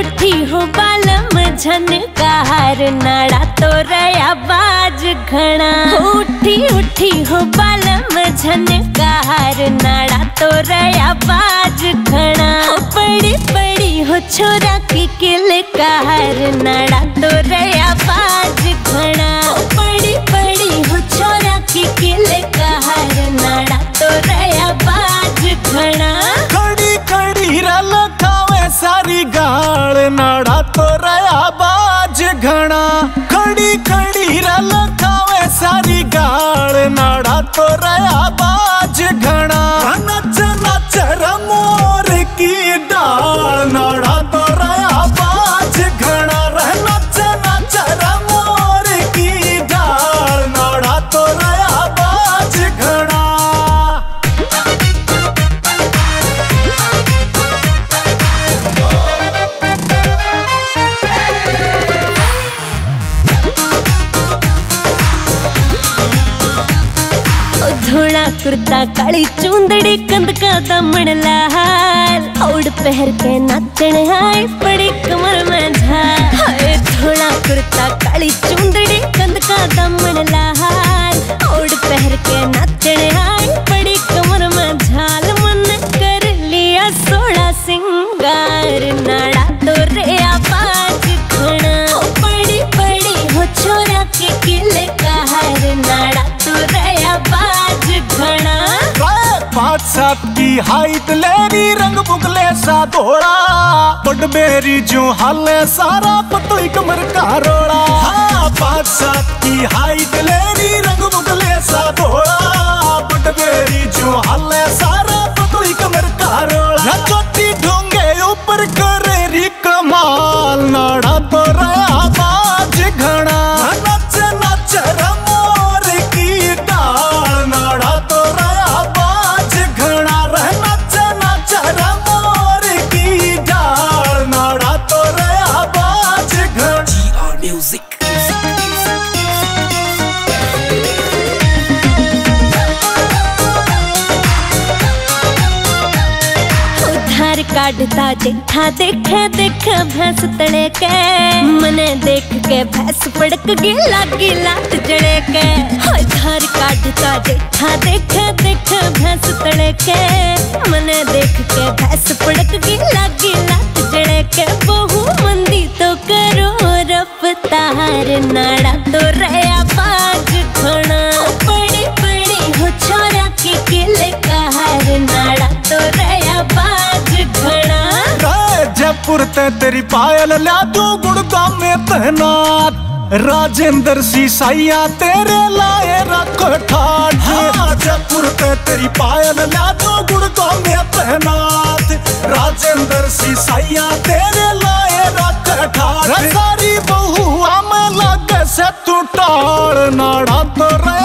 उठी हो बालम झनकार नाड़ा तोरया बाज घना। उठी उठी हो बालम झनकार नाड़ा तोरया बाज घना। पड़ी पड़ी हो छोरा की किलकार नाड़ा तोरया बाज घना। पड़ी पड़ी हो छोरा की किलकार नाड़ा तोरया बाज घना। कड़ी कड़ी रल खावे सारी गाड़ नाड़ा तोरया बाज घना। कड़ी कड़ी रल खावे सारी गाड़ नाड़ा तोरया बाज घना। नच नच रमोर की डाल नाड़ा तोरया बाज घना। नच नच रमोर की डाल नाड़ा तोरया बाज घना। धोड़ा कुर्ता काली चुंदड़ी कंद का दामन लाल ओढ़ पहर के नाचन आए पड़ी कमर में झाल। हाय धोड़ा कुर्ता काली चुंदड़ी कंद का दामन लाल ओढ़ पहर के नाचन आए पड़ी कमर में झाल। मन कर लिया सोड़ा सिंगार नाड़ा तोरे आवाज घना। पड़ी पड़ी हो छोरा के किले कहर नाड़ा तोरे आवाज घना। पाँच सात की हाइट लेरी रंग बुकले सा धोड़ा बट मेरी जो हाले सारा पतली कमर का रोड़ा। हाँ पाँच सात की हाइट लेरी रंग बुकले सा धोड़ा बट मेरी जो हाले सारा पतली कमर का रोड़ा। छोटी ढोंगे ऊपर करे री कमाल नाड़ा तोरया बाज घना। नच नच रमोर की डाल नाड़ा तोरया बाज घना। नच नच रमोर की डाल नाड़ा तोरया बाज घना। जीआर म्यूजिक काटता चिट्ठा देखे देख भैंस तड़े के। मने देख के भैंस पड़क गिला गिला जड़े के। धार काटता चिट्ठा देखे देख भैंस तड़े के। मने देख के भैंस पड़क गिला गिला जड़े के। बहु मंदी तो करो रफ्तार नाड़ा तोरया बाज घना। पड़ी पड़ी हो छोरा की किलकार नाड़ा तोरया बाज घना। जयपुर ते तेरी पायल ला दू गुड़गांव में तैनात राजेंद्र सिसैया तेरे लाए रखो ठाट। जयपुर ते तेरी पायल ला दू गुड़गांव में तैनात राजेंद्र सिसैया तेरे लाए रखो ठाट। सारी बहुआ में लगे से तू टाड़ नाड़ा तोरे